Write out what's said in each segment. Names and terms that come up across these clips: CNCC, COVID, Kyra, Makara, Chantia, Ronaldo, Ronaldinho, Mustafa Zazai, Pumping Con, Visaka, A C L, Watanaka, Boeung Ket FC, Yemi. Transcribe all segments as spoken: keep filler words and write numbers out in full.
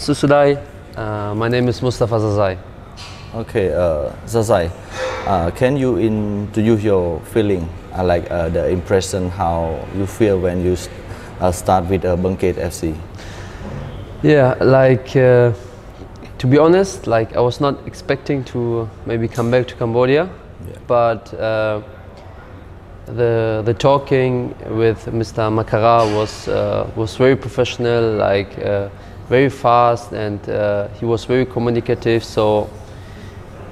So today, uh, my name is Mustafa Zazai. Okay, uh, Zazai, uh, can you introduce your feeling, uh, like uh, the impression how you feel when you st uh, start with uh, Boeung Ket F C? Yeah, like uh, to be honest, like I was not expecting to maybe come back to Cambodia, yeah. but uh, the the talking with Mister Makara was uh, was very professional, like uh, very fast, and uh, he was very communicative. So.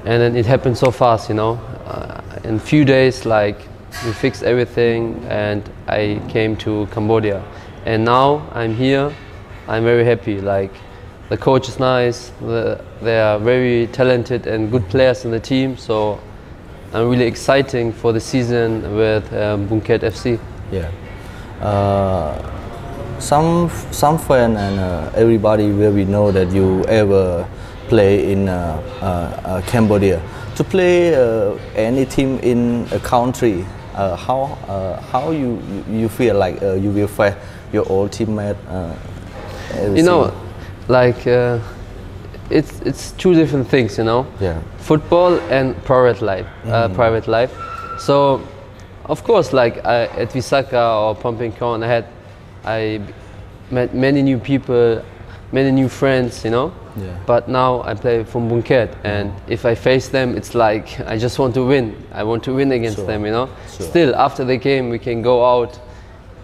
And then it happened so fast, you know. Uh, in a few days, like, we fixed everything and I came to Cambodia. And now I'm here, I'm very happy. Like, the coach is nice, the, they are very talented and good players in the team. So I'm really excited for the season with um, Boeung Ket F C. Yeah. Uh, some some fan and uh, everybody will really know that you ever play in uh, uh, uh, Cambodia. To play uh, any team in a country, uh, how uh, how you you feel like uh, you will fight your old teammate? Uh, you know, like uh, it's it's two different things. You know, yeah, football and private life. Mm. Uh, private life. So, of course, like I, at Visaka or Pumping Con, I had I met many new people, many new friends. You know. Yeah. But now I play for Boeung Ket, and if I face them, it's like I just want to win. I want to win against sure. them, you know. Sure. Still, after the game, we can go out,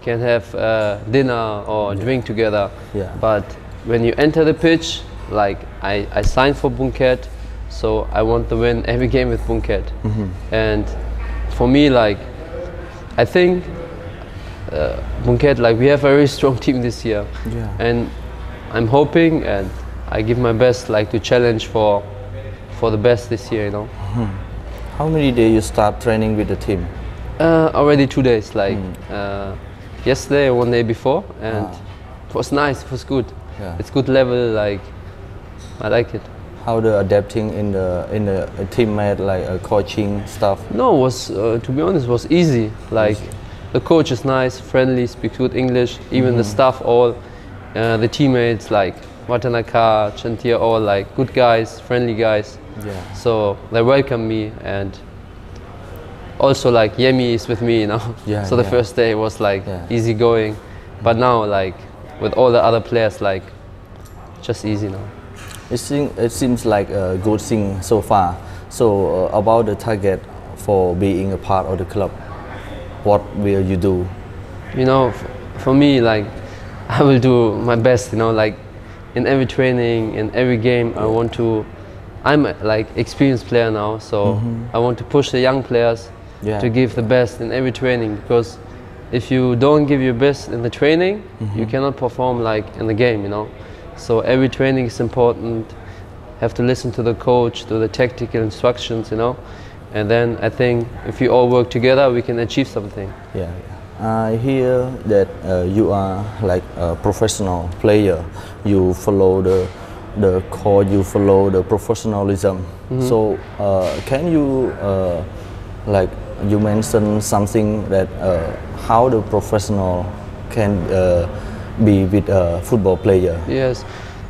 can have uh, dinner or yeah. drink together. Yeah. But when you enter the pitch, like I, I signed for Boeung Ket, so I want to win every game with Boeung Ket. Mm-hmm. And for me, like I think uh, Boeung Ket, like we have a very strong team this year, yeah. and I'm hoping and. I give my best, like to challenge for, for the best this year, you know. Mm-hmm. How many days you start training with the team? Uh, already two days, like mm. uh, yesterday, one day before, and ah. it was nice. It was good. Yeah. It's good level, like I like it. How the adapting in the in the teammate, like uh, coaching stuff? No, it was uh, to be honest, it was easy. Like easy. The coach is nice, friendly, speaks good English. Even mm-hmm. the staff, all uh, the teammates, like. Watanaka, Chantia, all like good guys, friendly guys. Yeah. So they welcome me, and also like Yemi is with me, you know. Yeah, so the yeah. first day was like yeah. easy going, but now like with all the other players, like just easy now. It seems it seems like a good thing so far. So uh, about the target for being a part of the club, what will you do? You know, f for me like I will do my best. You know, like. In every training, in every game, I want to. I'm a, like experienced player now, so mm-hmm. I want to push the young players yeah. to give the best in every training. Because if you don't give your best in the training, mm-hmm. you cannot perform like in the game, you know. So every training is important. Have to listen to the coach, to the tactical instructions, you know. And then I think if we all work together, we can achieve something. Yeah. I hear that uh, you are like a professional player. You follow the the core. You follow the professionalism. Mm-hmm. So uh, can you uh, like you mentioned something that uh, how the professional can uh, be with a football player? Yes,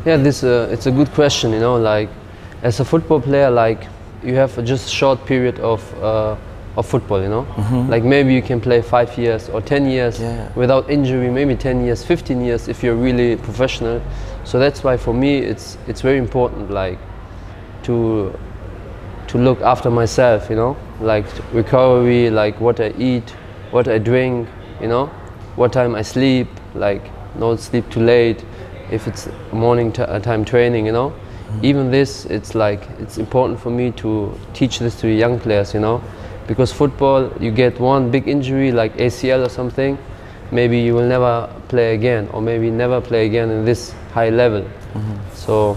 yeah. This uh, it's a good question. You know, like as a football player, like you have just a short period of. Uh, Of football, you know, mm-hmm. like maybe you can play five years or ten years yeah. without injury, maybe ten years, fifteen years if you're really professional. So that's why for me it's it's very important, like to to look after myself, you know, like recovery, like what I eat, what I drink, you know, what time I sleep, like not sleep too late, if it's morning t time training, you know. Mm-hmm. Even this, it's like it's important for me to teach this to the young players, you know. Because football, you get one big injury like A C L or something, maybe you will never play again, or maybe never play again in this high level. Mm-hmm. So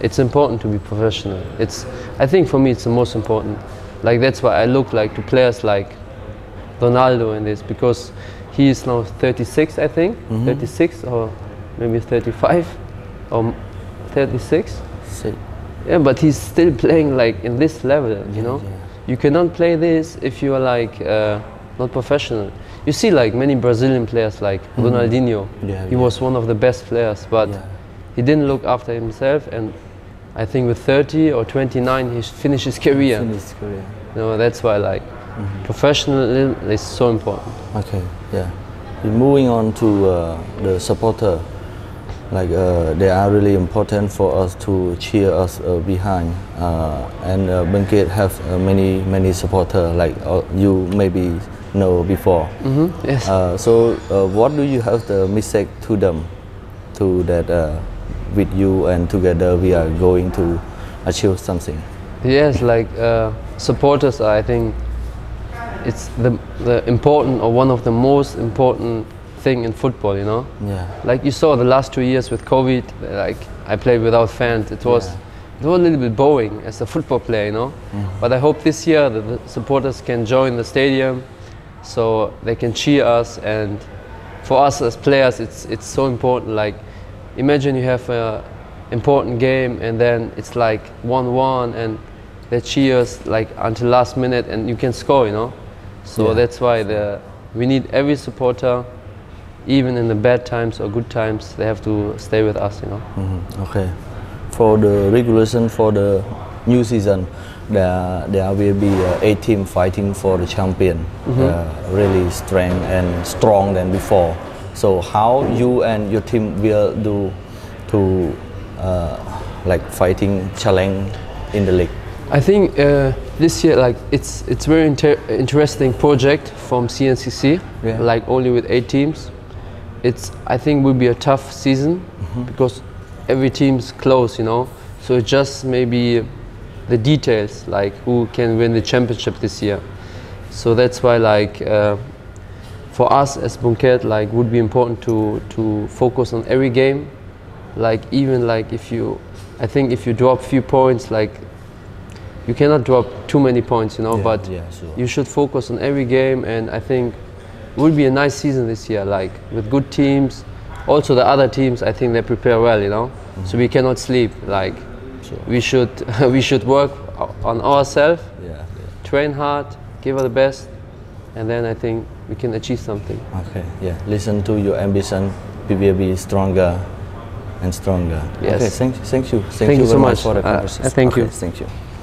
it's important to be professional. It's, I think for me it's the most important. Like that's why I look like to players like Ronaldo in this, because he is now thirty-six, I think, mm-hmm. thirty-six or maybe thirty-five or thirty-six. Six. Yeah, but he's still playing like in this level, you yeah, know. Yeah. You cannot play this if you are like uh, not professional. You see like many Brazilian players like mm-hmm. Ronaldinho. Yeah, he yeah. was one of the best players, but yeah. he didn't look after himself, and I think with thirty or twenty-nine he finished his career. Finished his career. You know, that's why like mm-hmm. professionalism is so important. Okay, yeah. Moving on to uh, the supporter, like uh, they are really important for us to cheer us uh, behind. Uh, and uh, Boeung Ket have uh, many many supporter, like uh, you maybe know before. Mm-hmm. Yes. Uh, so uh, what do you have the message to them, to that uh, with you and together we are going to achieve something? Yes, like uh, supporters are, I think it's the, the important or one of the most important thing in football, you know. Yeah. Like you saw the last two years with COVID, like I played without fans. It was yeah. it was a little bit boring as a football player, you know. Mm-hmm. But I hope this year that the supporters can join the stadium, so they can cheer us. And for us as players, it's it's so important. Like imagine you have a important game and then it's like one one and they cheer us like until last minute and you can score, you know. So yeah. that's why the we need every supporter, even in the bad times or good times, they have to stay with us, you know. Mm-hmm. Okay. For the regulation for the new season, there there will be uh, eight teams fighting for the champion, mm-hmm. uh, really strong and strong than before. So how you and your team will do to uh, like fighting challenge in the league? I think uh, this year, like it's it's very inter interesting project from C N C C. Yeah. Like only with eight teams, it's I think will be a tough season mm-hmm. because every team's close, you know. So it's just maybe the details, like who can win the championship this year. So that's why, like uh, for us as Boeung Ket, like would be important to to focus on every game. Like even like if you, I think if you drop few points, like. You cannot drop too many points, you know, yeah, but yeah, sure. you should focus on every game, and I think it will be a nice season this year, like with good teams. Also the other teams, I think they prepare well, you know, mm-hmm. so we cannot sleep, like sure. we should we should work on ourselves, yeah, yeah. train hard, give our best, and then I think we can achieve something. Okay, yeah, listen to your ambition, we will be stronger and stronger. Yes. Okay, thank, thank you. Thank, thank you, you so much for the conversation. Uh, thank okay, you. Thank you.